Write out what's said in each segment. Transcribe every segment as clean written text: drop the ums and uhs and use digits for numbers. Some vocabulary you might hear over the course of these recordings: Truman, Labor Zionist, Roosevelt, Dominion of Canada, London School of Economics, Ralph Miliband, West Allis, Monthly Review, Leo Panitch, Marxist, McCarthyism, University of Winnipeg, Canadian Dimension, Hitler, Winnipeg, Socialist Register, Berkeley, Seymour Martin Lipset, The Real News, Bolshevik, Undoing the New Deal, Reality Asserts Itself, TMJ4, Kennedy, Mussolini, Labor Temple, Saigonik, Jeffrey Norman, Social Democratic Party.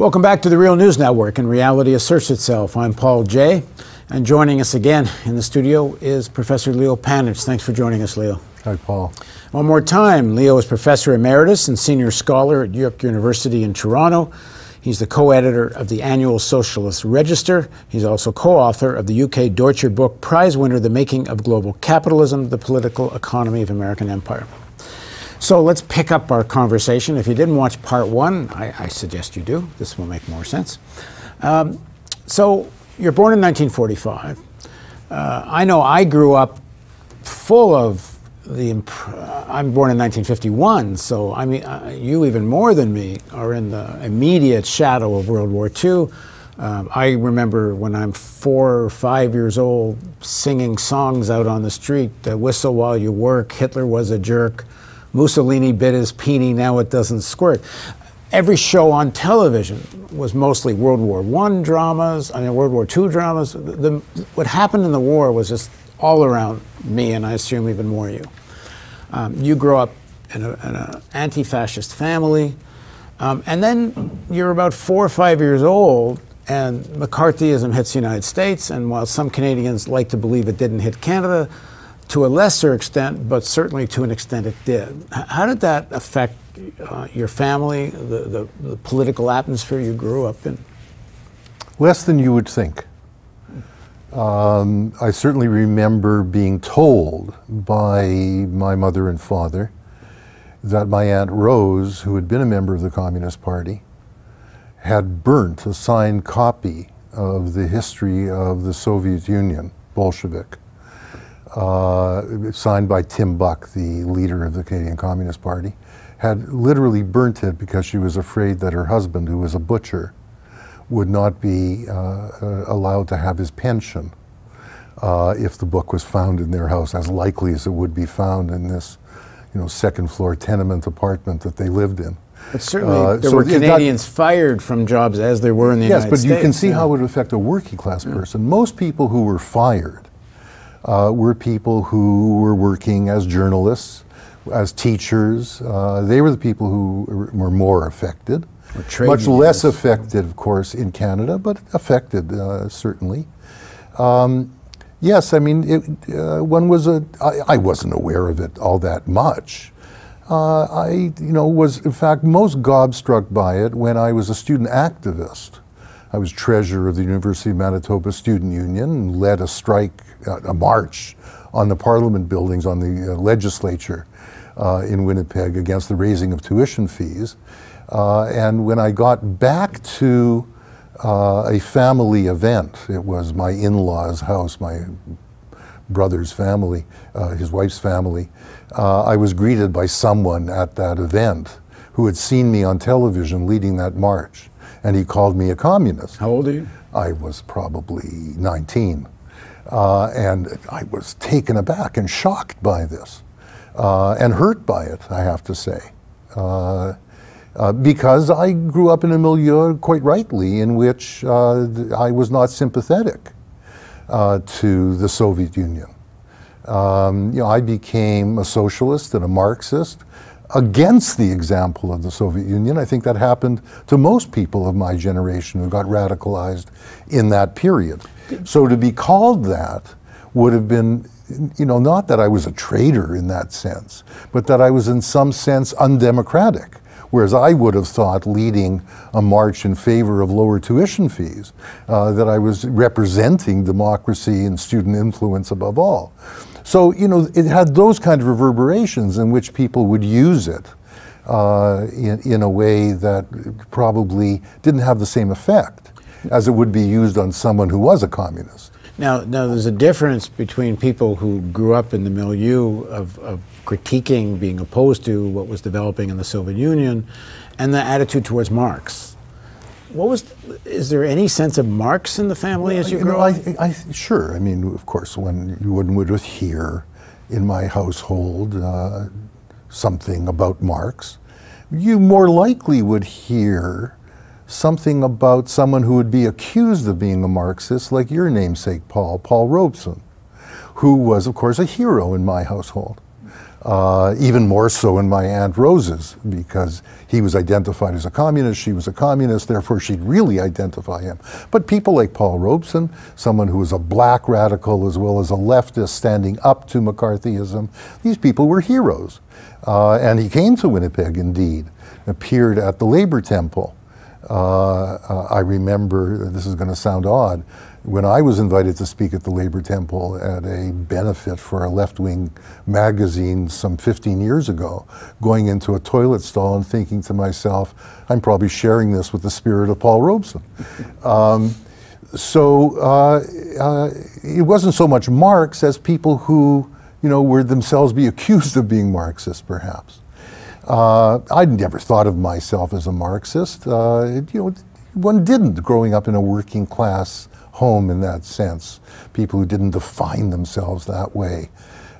Welcome back to The Real News Network and Reality Asserts Itself. I'm Paul Jay, and joining us again in the studio is Professor Leo Panitch. Thanks for joining us, Leo. Hi, Paul. One more time, Leo is Professor Emeritus and Senior Scholar at York University in Toronto. He's the co-editor of the annual Socialist Register. He's also co-author of the UK Deutscher Book Prize winner, The Making of Global Capitalism, The Political Economy of American Empire. So let's pick up our conversation. If you didn't watch part one, I suggest you do. This will make more sense. So you're born in 1945. I know I grew up full of the, I'm born in 1951, so I mean, you even more than me are in the immediate shadow of World War II. I remember when I'm 4 or 5 years old singing songs out on the street, Whistle While You Work, Hitler Was a Jerk, Mussolini bit his peenie, now it doesn't squirt. Every show on television was mostly World War I dramas, I mean World War II dramas. What happened in the war was just all around me, and I assume even more you. You grow up in an anti-fascist family, and then you're about 4 or 5 years old, and McCarthyism hits the United States, and while some Canadians like to believe it didn't hit Canada, to a lesser extent, but certainly to an extent it did. How did that affect your family, the political atmosphere you grew up in? Less than you would think. I certainly remember being told by my mother and father that my Aunt Rose, who had been a member of the Communist Party, had burnt a signed copy of the history of the Soviet Union, Bolshevik, signed by Tim Buck, the leader of the Canadian Communist Party, had literally burnt it because she was afraid that her husband, who was a butcher, would not be allowed to have his pension if the book was found in their house, as likely as it would be found in this, you know, second-floor tenement apartment that they lived in. But certainly there were Canadians fired from jobs as there were in the United States. Yes, but you can see how it would affect a working-class person. Most people who were fired were people who were working as journalists, as teachers. They were the people who were more affected. Much less affected, of course, in Canada, but affected, certainly. Yes, I mean, one was I wasn't aware of it all that much. I, you know, was in fact most gobstruck by it when I was a student activist. I was treasurer of the University of Manitoba Student Union and led a strike, a march on the parliament buildings, on the legislature in Winnipeg against the raising of tuition fees. And when I got back to a family event, it was my in-laws' house, my brother's family, his wife's family, I was greeted by someone at that event who had seen me on television leading that march, and he called me a communist. How old are you? I was probably 19, and I was taken aback and shocked by this, and hurt by it, I have to say. Because I grew up in a milieu, quite rightly, in which I was not sympathetic to the Soviet Union. You know, I became a socialist and a Marxist against the example of the Soviet Union. I think that happened to most people of my generation who got radicalized in that period. So to be called that would have been, you know, not that I was a traitor in that sense, but that I was in some sense undemocratic. Whereas I would have thought, leading a march in favor of lower tuition fees, that I was representing democracy and student influence above all. So, you know, it had those kind of reverberations in which people would use it in a way that probably didn't have the same effect as it would be used on someone who was a communist. Now, there's a difference between people who grew up in the milieu of critiquing, being opposed to what was developing in the Soviet Union, and the attitude towards Marx. Is there any sense of Marx in the family as you grew up? Sure. I mean, of course, one would hear in my household something about Marx. You more likely would hear something about someone who would be accused of being a Marxist, like your namesake, Paul Robeson, who was, of course, a hero in my household. even more so in my Aunt Rose's, because he was identified as a communist, she was a communist, therefore she'd really identify him. But people like Paul Robeson, someone who was a black radical as well as a leftist standing up to McCarthyism, these people were heroes. And he came to Winnipeg, indeed, appeared at the Labor Temple. I remember, this is going to sound odd, when I was invited to speak at the Labor Temple at a benefit for a left-wing magazine some 15 years ago, going into a toilet stall and thinking to myself, I'm probably sharing this with the spirit of Paul Robeson. It wasn't so much Marx as people who, you know, were themselves be accused of being Marxist, perhaps. I'd never thought of myself as a Marxist. You know, one didn't growing up in a working class home in that sense, people who didn't define themselves that way.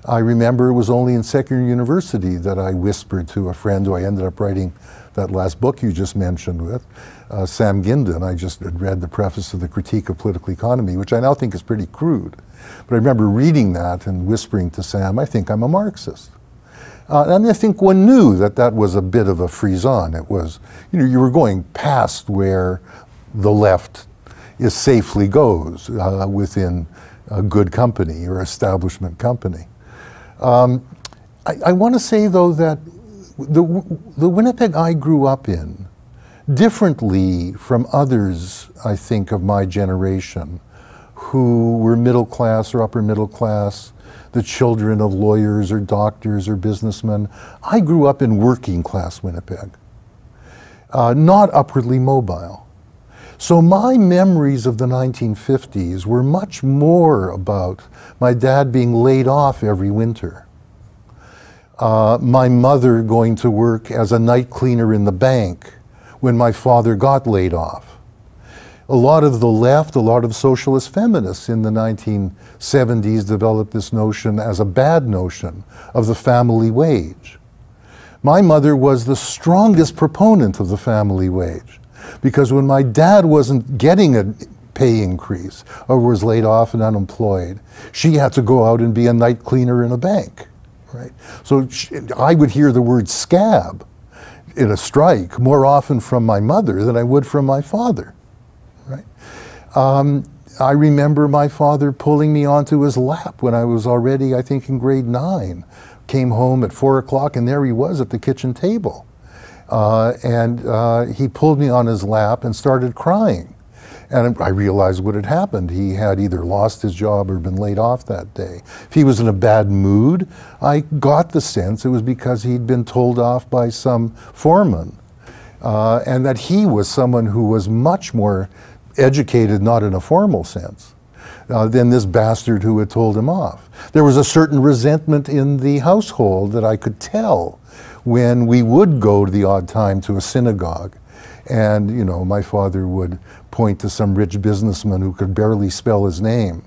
I remember it was only in secular university that I whispered to a friend who I ended up writing that last book you just mentioned with, Sam Gindin. I just had read the preface of The Critique of Political Economy, which I now think is pretty crude. But I remember reading that and whispering to Sam, I think I'm a Marxist. And I think one knew that that was a bit of a frisson. It was, you know, you were going past where the left is safely goes within a good company or establishment company. I want to say, though, that the Winnipeg I grew up in, differently from others, I think, of my generation, who were middle class or upper middle class, the children of lawyers or doctors or businessmen, I grew up in working class Winnipeg, not upwardly mobile. So my memories of the 1950s were much more about my dad being laid off every winter, my mother going to work as a night cleaner in the bank when my father got laid off. A lot of the left, a lot of socialist feminists in the 1970s developed this notion as a bad notion of the family wage. My mother was the strongest proponent of the family wage, because when my dad wasn't getting a pay increase or was laid off and unemployed, she had to go out and be a night cleaner in a bank, right? So I would hear the word scab in a strike more often from my mother than I would from my father, right? I remember my father pulling me onto his lap when I was already, I think, in grade 9, came home at 4 o'clock and there he was at the kitchen table. He pulled me on his lap and started crying. And I realized what had happened. He had either lost his job or been laid off that day. If he was in a bad mood, I got the sense it was because he'd been told off by some foreman, and that he was someone who was much more educated, not in a formal sense, than this bastard who had told him off. There was a certain resentment in the household that I could tell when we would go to the odd time to a synagogue, and, you know, my father would point to some rich businessman who could barely spell his name,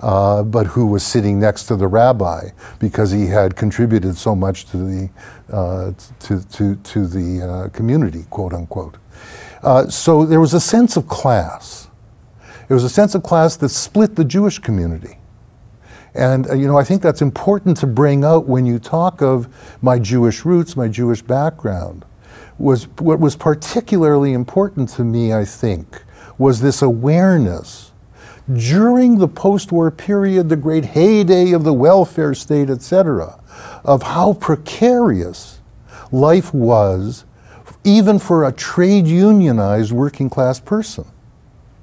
but who was sitting next to the rabbi because he had contributed so much to the community, quote unquote. So there was a sense of class. It was a sense of class that split the Jewish community. And, you know, I think that's important to bring out when you talk of my Jewish roots, my Jewish background. What was particularly important to me, I think, was this awareness. During the post-war period, the great heyday of the welfare state, etc., of how precarious life was, even for a trade unionized working class person,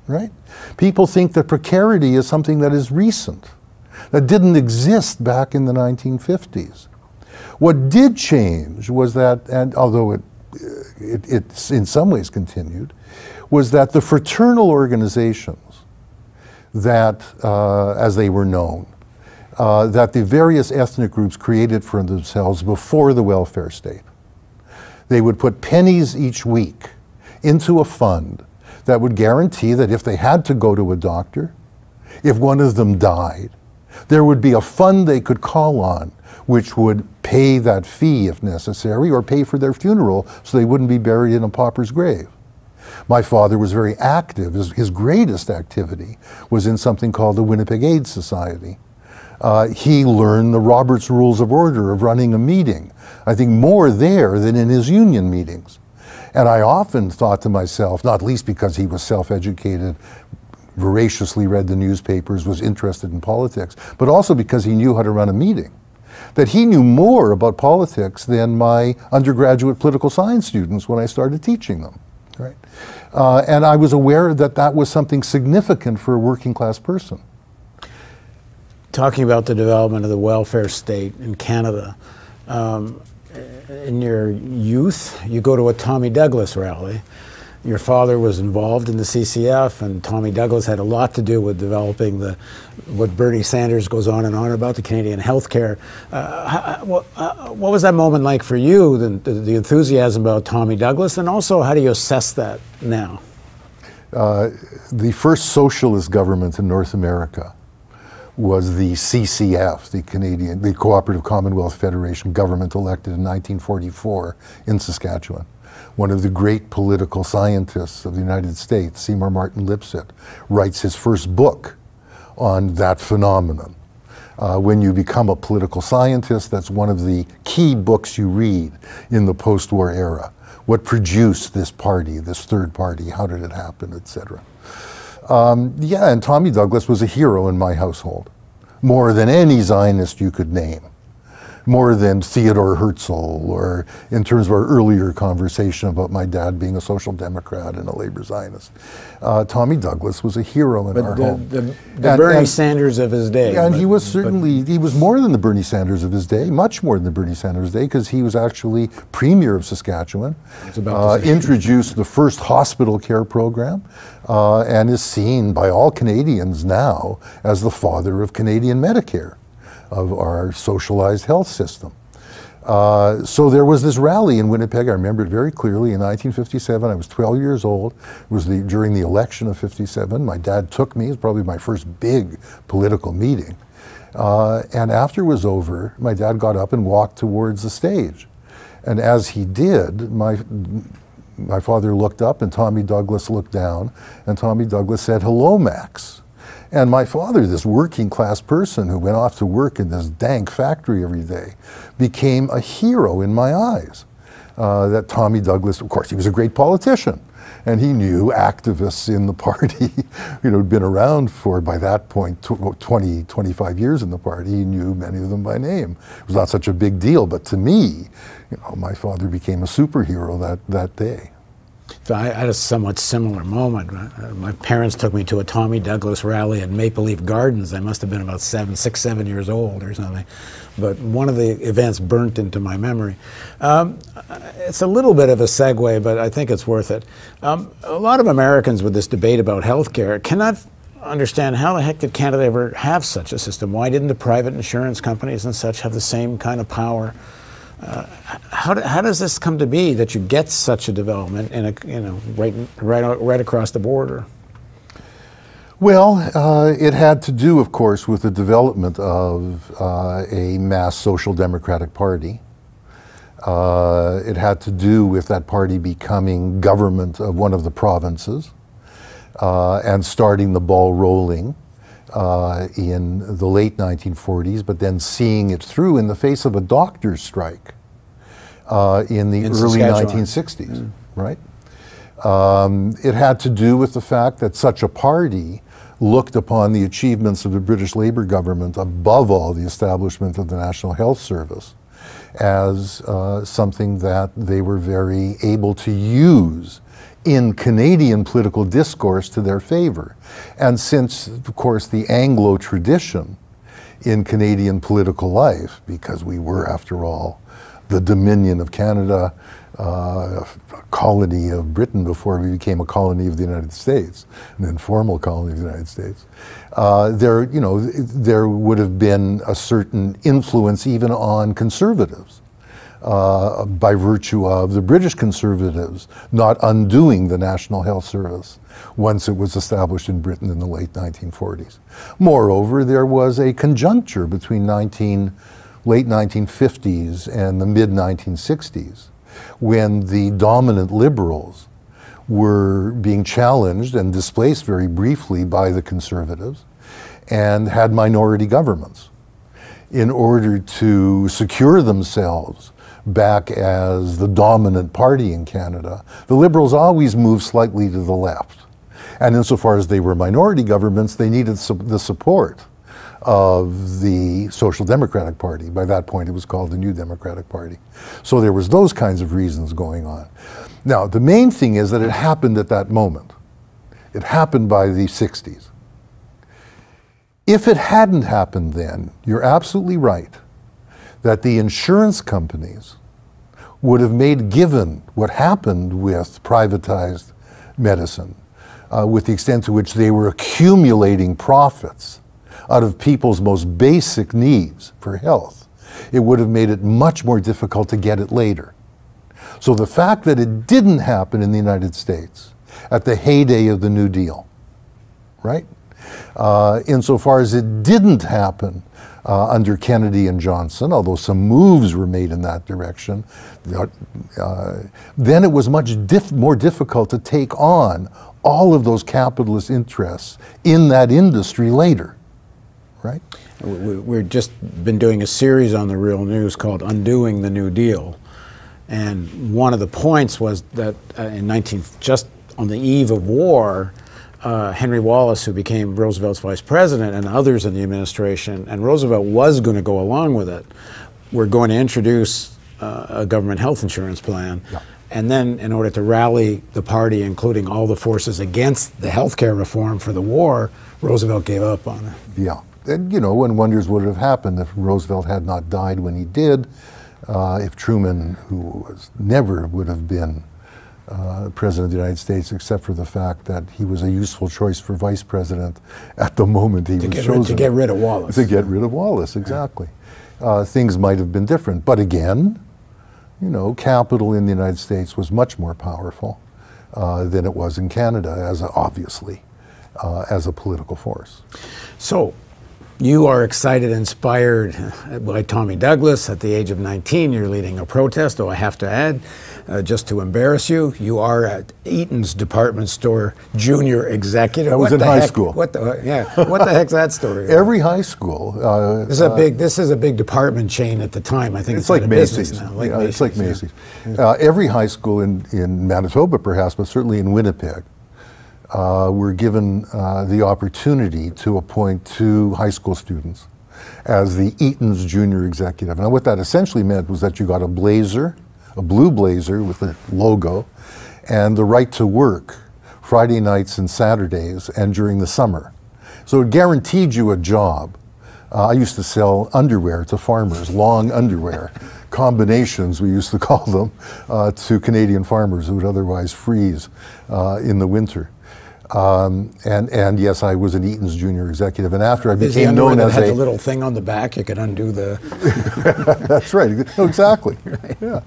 right? People think that precarity is something that is recent, that didn't exist back in the 1950s. What did change was that, and although it's in some ways continued, was that the fraternal organizations that, as they were known, that the various ethnic groups created for themselves before the welfare state, they would put pennies each week into a fund that would guarantee that if they had to go to a doctor, if one of them died, there would be a fund they could call on which would pay that fee if necessary, or pay for their funeral so they wouldn't be buried in a pauper's grave. My father was very active. His greatest activity was in something called the Winnipeg Aid Society, He learned the Roberts Rules of Order of running a meeting, I think more there than in his union meetings. And I often thought to myself, not least because he was self-educated, voraciously read the newspapers, was interested in politics, but also because he knew how to run a meeting, that he knew more about politics than my undergraduate political science students when I started teaching them. Right? And I was aware that that was something significant for a working class person. Talking about the development of the welfare state in Canada, in your youth, you go to a Tommy Douglas rally. Your father was involved in the CCF, and Tommy Douglas had a lot to do with developing the, what Bernie Sanders goes on and on about, the Canadian health care. What was that moment like for you, the enthusiasm about Tommy Douglas, and also how do you assess that now? The first socialist government in North America was the CCF, the Cooperative Commonwealth Federation government elected in 1944 in Saskatchewan. One of the great political scientists of the United States, Seymour Martin Lipset, writes his first book on that phenomenon. When you become a political scientist, that's one of the key books you read in the post-war era. What produced this party, this third party, how did it happen, etc. Yeah, and Tommy Douglas was a hero in my household, more than any Zionist you could name. More than Theodore Herzl, or in terms of our earlier conversation about my dad being a Social Democrat and a Labor Zionist. Tommy Douglas was a hero in our home. The Bernie Sanders of his day. Yeah, and he was certainly, he was more than the Bernie Sanders of his day, much more than the Bernie Sanders of his day, because he was actually Premier of Saskatchewan, introduced the first hospital care program, and is seen by all Canadians now as the father of Canadian Medicare, of our socialized health system. So there was this rally in Winnipeg, I remember it very clearly, in 1957, I was 12 years old. It was during the election of '57. My dad took me, it was probably my first big political meeting. And after it was over, my dad got up and walked towards the stage. And as he did, my father looked up and Tommy Douglas looked down, and Tommy Douglas said, "Hello, Max." And my father, this working class person who went off to work in this dank factory every day, became a hero in my eyes. That Tommy Douglas, of course, he was a great politician, and he knew activists in the party, had been around for, by that point, 20, 25 years in the party. He knew many of them by name. It was not such a big deal, but to me, my father became a superhero that day. So I had a somewhat similar moment. My parents took me to a Tommy Douglas rally at Maple Leaf Gardens. I must have been about six, 7 years old or something. But one of the events burnt into my memory. It's a little bit of a segue, but I think it's worth it. A lot of Americans with this debate about health care cannot understand how the heck did Canada ever have such a system? Why didn't the private insurance companies and such have the same kind of power? How does this come to be that you get such a development in right across the border? Well, it had to do, of course, with the development of a mass social democratic party. It had to do with that party becoming government of one of the provinces and starting the ball rolling in the late 1940s, but then seeing it through in the face of a doctor's strike in the early 1960s, right? It had to do with the fact that such a party looked upon the achievements of the British Labor government, above all the establishment of the National Health Service, as something that they were very able to use in Canadian political discourse to their favor. And since, of course, the Anglo tradition in Canadian political life, because we were, after all, the Dominion of Canada, a colony of Britain before we became a colony of the United States, an informal colony of the United States, there would have been a certain influence even on conservatives. By virtue of the British Conservatives not undoing the National Health Service once it was established in Britain in the late 1940s. Moreover, there was a conjuncture between late 1950s and the mid-1960s when the dominant liberals were being challenged and displaced very briefly by the conservatives and had minority governments. in order to secure themselves back as the dominant party in Canada. The Liberals always moved slightly to the left. And insofar as they were minority governments, they needed the support of the Social Democratic Party. By that point, it was called the New Democratic Party. So there was those kinds of reasons going on. Now, the main thing is that it happened at that moment. It happened by the 60s. If it hadn't happened then, you're absolutely right that the insurance companies would have made, given what happened with privatized medicine, with the extent to which they were accumulating profits out of people's most basic needs for health, it would have made it much more difficult to get it later. So the fact that it didn't happen in the United States at the heyday of the New Deal, right? Insofar as it didn't happen under Kennedy and Johnson, although some moves were made in that direction, then it was much more difficult to take on all of those capitalist interests in that industry later, right? We've just been doing a series on The Real News called Undoing the New Deal. And one of the points was that just on the eve of war, Henry Wallace, who became Roosevelt's vice president, and others in the administration, and Roosevelt was going to go along with it, were going to introduce a government health insurance plan. Yeah. And then, in order to rally the party, including all the forces against the health care reform for the war, Roosevelt gave up on it. Yeah. And, you know, one wonders what would have happened if Roosevelt had not died when he did, if Truman, who was, never would have been President of the United States, except for the fact that he was a useful choice for vice president at the moment he was chosen. To get rid of Wallace. To get rid of Wallace, exactly. Things might have been different. But again, you know, capital in the United States was much more powerful than it was in Canada, as obviously, as a political force. So, you are excited, inspired by Tommy Douglas. At the age of 19, you're leading a protest, though I have to add, just to embarrass you, you are at Eaton's department store junior executive. I was in high school. What the heck? Yeah. What the heck's that story? Every high school. This is a big department chain at the time. I think it's like Macy's now. Like, yeah, Macy's. It's like Macy's. Yeah. Every high school in Manitoba, perhaps, but certainly in Winnipeg, were given the opportunity to appoint 2 high school students as the Eaton's junior executive. And what that essentially meant was that you got a blazer, a blue blazer with a logo, and the right to work Friday nights and Saturdays and during the summer. So it guaranteed you a job. I used to sell underwear to farmers, long underwear. Combinations, we used to call them, to Canadian farmers who would otherwise freeze in the winter. And yes, I was an Eaton's junior executive, and after I became known as a little thing on the back, you could undo the. That's right. No, exactly. Right. Yeah.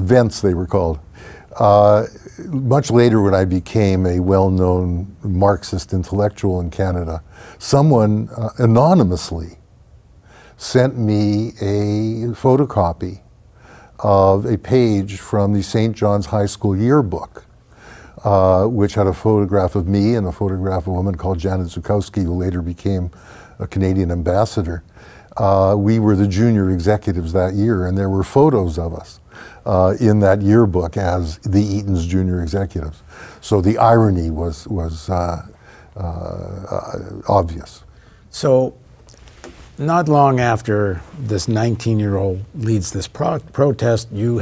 Vents, they were called. Much later, when I became a well-known Marxist intellectual in Canada, someone anonymously sent me a photocopy of a page from the St. John's High School yearbook, which had a photograph of me and a photograph of a woman called Janet Zukowski, who later became a Canadian ambassador. We were the junior executives that year, and there were photos of us in that yearbook as the Eaton's junior executives. So the irony was obvious. So, not long after this 19-year-old leads this protest, you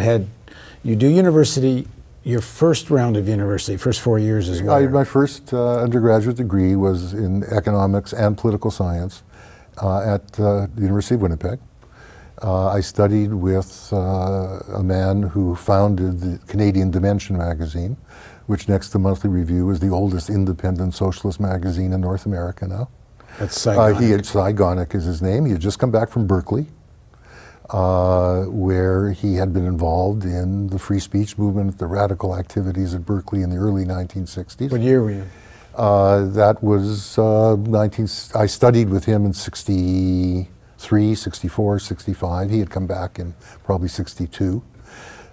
do university. Your first round of university, first 4 years as well. My first undergraduate degree was in economics and political science at the University of Winnipeg. I studied with a man who founded the Canadian Dimension magazine, which next to Monthly Review is the oldest independent socialist magazine in North America now. That's Saigonic. Saigonic is his name. He had just come back from Berkeley, where he had been involved in the free speech movement, the radical activities at Berkeley in the early 1960s. What year were you? That was I studied with him in 63, 64, 65. He had come back in probably 62.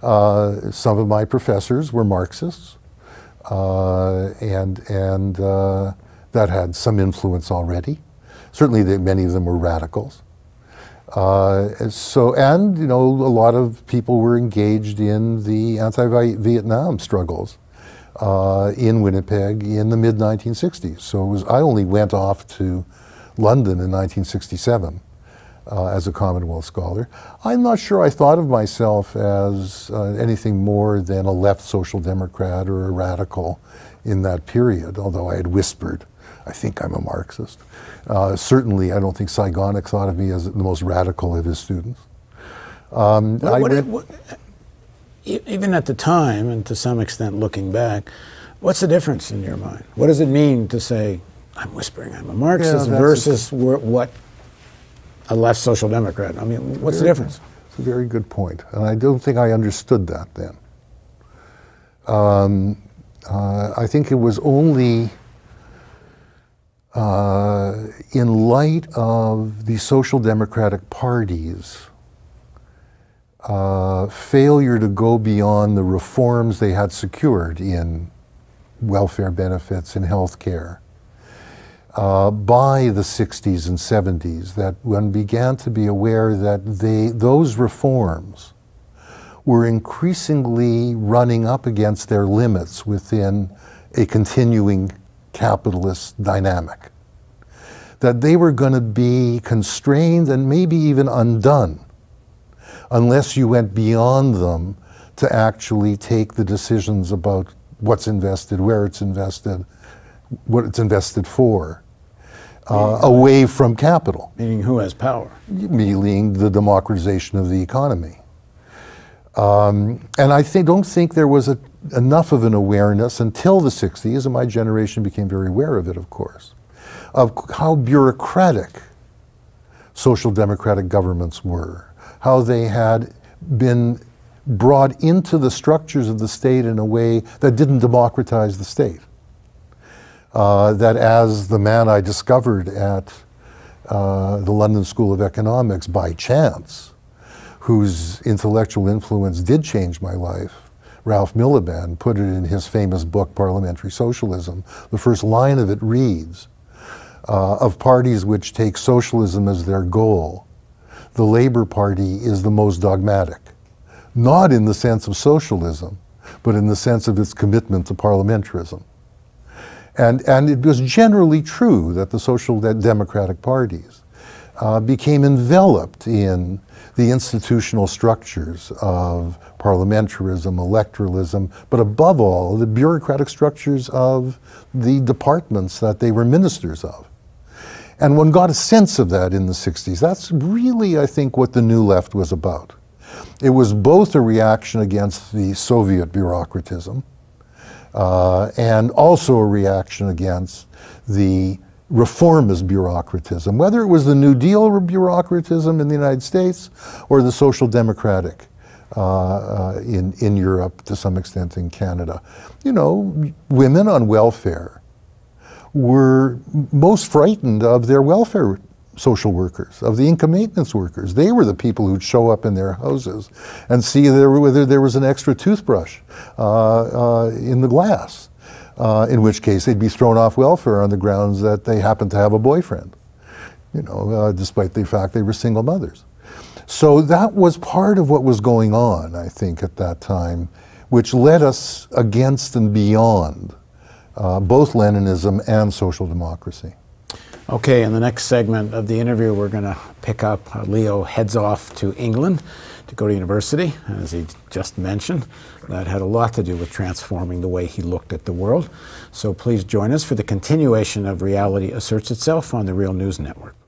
Some of my professors were Marxists, that had some influence already. certainly many of them were radicals. And you know, a lot of people were engaged in the anti-Vietnam struggles in Winnipeg in the mid-1960s. So it was, I only went off to London in 1967 as a Commonwealth scholar. I'm not sure I thought of myself as anything more than a left social democrat or a radical in that period, although I had whispered, I think I'm a Marxist. Certainly, I don't think Saigonik thought of me as the most radical of his students. Even at the time, and to some extent looking back, what's the difference in your mind? What does it mean to say, I'm whispering I'm a Marxist, versus what a left social democrat? I mean, what's the difference? It's a very good point, and I don't think I understood that then. I think it was only in light of the Social Democratic Party's failure to go beyond the reforms they had secured in welfare benefits and health care by the 60s and 70s, that one began to be aware that those reforms were increasingly running up against their limits within a continuing capitalist dynamic, that they were going to be constrained and maybe even undone unless you went beyond them to actually take the decisions about what's invested, where it's invested, what it's invested for, away from capital. Meaning who has power? Meaning the democratization of the economy. And I don't think there was enough of an awareness until the 60s, and my generation became very aware of it, of course, of how bureaucratic social democratic governments were, how they had been brought into the structures of the state in a way that didn't democratize the state. That as the man I discovered at the London School of Economics by chance, whose intellectual influence did change my life, Ralph Miliband, put it in his famous book, Parliamentary Socialism. The first line of it reads, of parties which take socialism as their goal, the Labor Party is the most dogmatic, not in the sense of socialism, but in the sense of its commitment to parliamentarism. And it was generally true that the Social Democratic parties became enveloped in the institutional structures of parliamentarism, electoralism, but above all, the bureaucratic structures of the departments that they were ministers of. And one got a sense of that in the 60s. That's really, I think, what the new left was about. It was both a reaction against the Soviet bureaucratism and also a reaction against the reformist bureaucratism, whether it was the New Deal bureaucratism in the United States or the social democratic in Europe, to some extent in Canada. You know, women on welfare were most frightened of their welfare social workers, of the income maintenance workers. They were the people who'd show up in their houses and see whether there was an extra toothbrush in the glass. In which case they'd be thrown off welfare on the grounds that they happened to have a boyfriend, you know, despite the fact they were single mothers. So that was part of what was going on, I think, at that time, which led us against and beyond both Leninism and social democracy. Okay, in the next segment of the interview, we're going to pick up how Leo heads off to England to go to university, as he just mentioned. That had a lot to do with transforming the way he looked at the world. So please join us for the continuation of Reality Asserts Itself on the Real News Network.